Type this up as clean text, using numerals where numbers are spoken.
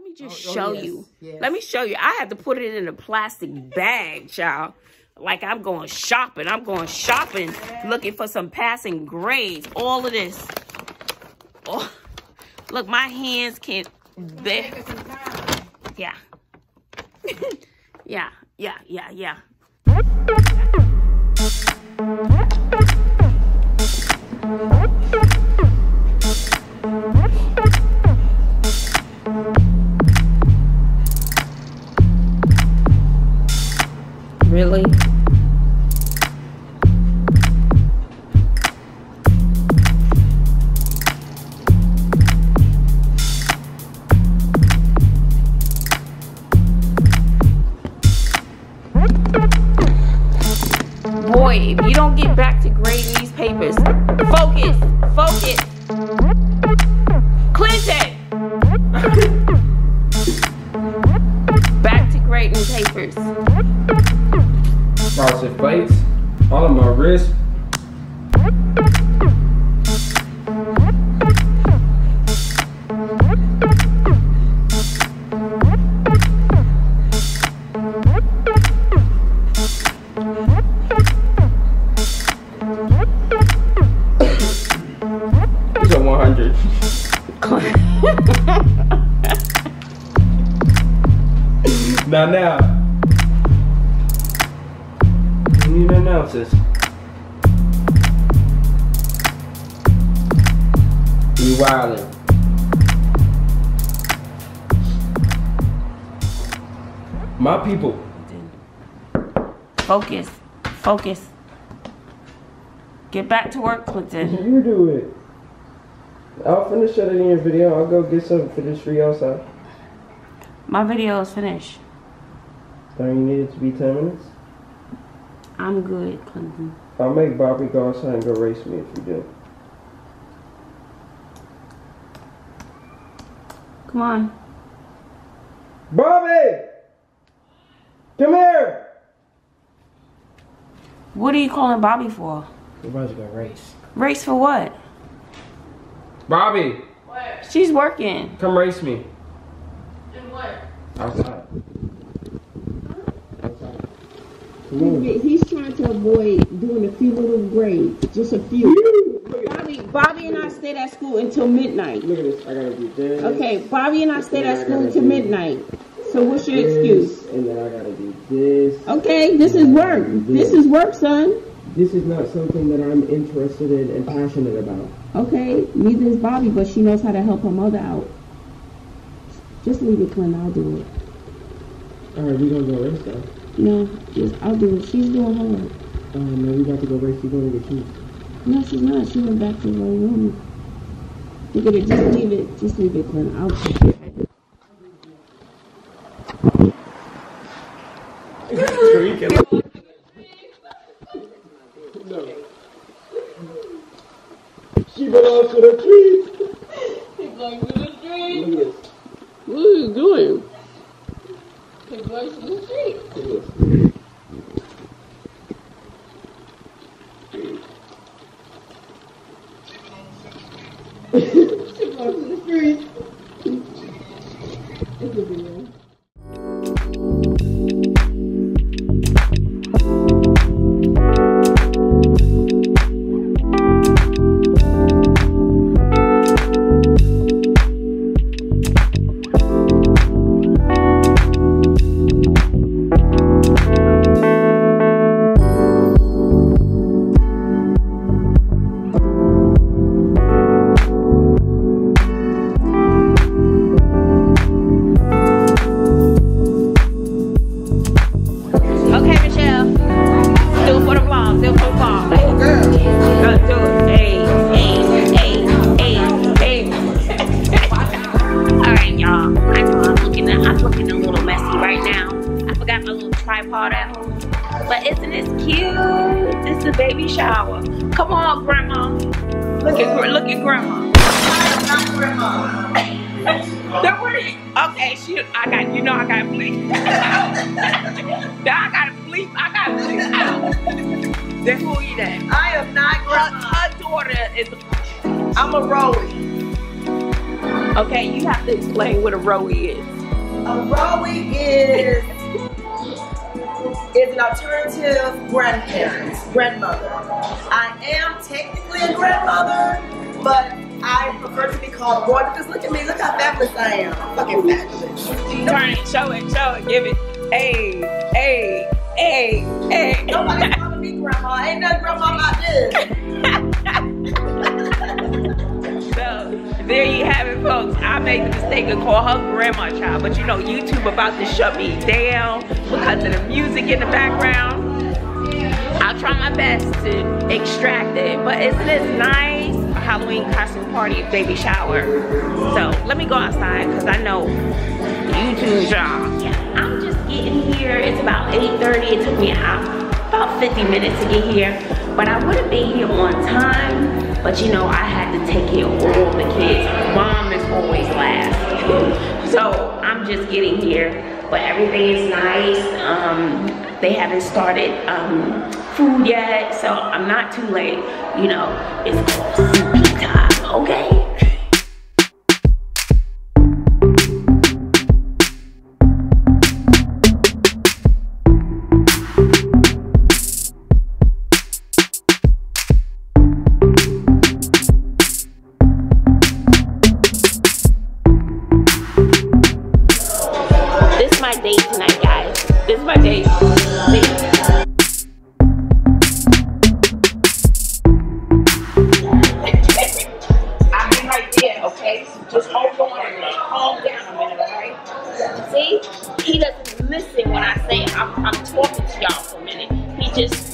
Let me just show you. Yes. Let me show you. I had to put it in a plastic bag, y'all. Like I'm going shopping. I'm going shopping, looking for some passing grades. All of this. Oh, look, my hands can't. There. Yeah. Yeah. Yeah. Yeah. Yeah. Really? Boy, if you don't get back to grading these papers, focus, focus. Clinton! Back to grading papers. Frosted plates, all on my wrist. It's a 100. now. You need an analysis. You wildin'. My people. Focus. Focus. Get back to work, Clinton. You do it. I'll finish editing your video. I'll go get something for this for you outside. My video is finished. Don't you need it to be 10 minutes? I'm good, Clinton. I'll make Bobbi go outside and go race me if you do. Come on. Bobbi! Come here! What are you calling Bobbi for? We're about to go race. Race for what? Bobbi! What? She's working. Come race me. In what? Outside. He's trying to avoid doing a few little grades, just a few. Bobbi and I stayed at school until midnight. Look at this, I gotta do this. Okay, Bobbi and I stayed at school until midnight. So what's your excuse? And then I gotta do this. Okay, this is work. This is work, son. This is not something that I'm interested in and passionate about. Okay, neither is Bobbi, but she knows how to help her mother out. Just leave it, Clint, I'll do it. Alright, we gonna go race though. No, I'll do it. She's doing hard. Oh, no, we got to go race. She's going to get you. No, she's not. She went back to her room. Look at it. Just leave it. Just leave it, Glenn. I'll take it. No. She belongs to the trees. She belongs to the trees. What are you doing? But isn't this cute? This is a baby shower. Come on, Grandma. Look at Grandma. I'm Grandma. Don't worry. Okay, I got bleep. I got bleep out. Then who are you then? I am not Grandma. Her daughter is. I'm a Rowan. Okay, you have to explain what a roe is. A roe is an alternative grandparent, grandmother. I am technically a grandmother, but I prefer to be called a roe because look at me, look how fabulous I am. I'm fucking fabulous. Turn it, show it, give it. Hey, hey, hey, hey. Nobody's calling me grandma. Ain't nothing grandma about this. So there you have it, folks. I made the mistake of calling her grandma child, but you know YouTube about to shut me down because of the music in the background. I'll try my best to extract it, but isn't this nice? A Halloween costume party, baby shower. So let me go outside because I know YouTube job. I'm just getting here. It's about 8:30. It took me about 50 minutes to get here, but I would have been here on time. But you know, I had to take care of all the kids. Mom is always last, so I'm just getting here. But everything is nice. They haven't started food yet, so I'm not too late. You know, it's soupy time, okay? He doesn't listen when I say I'm talking to y'all for a minute. He just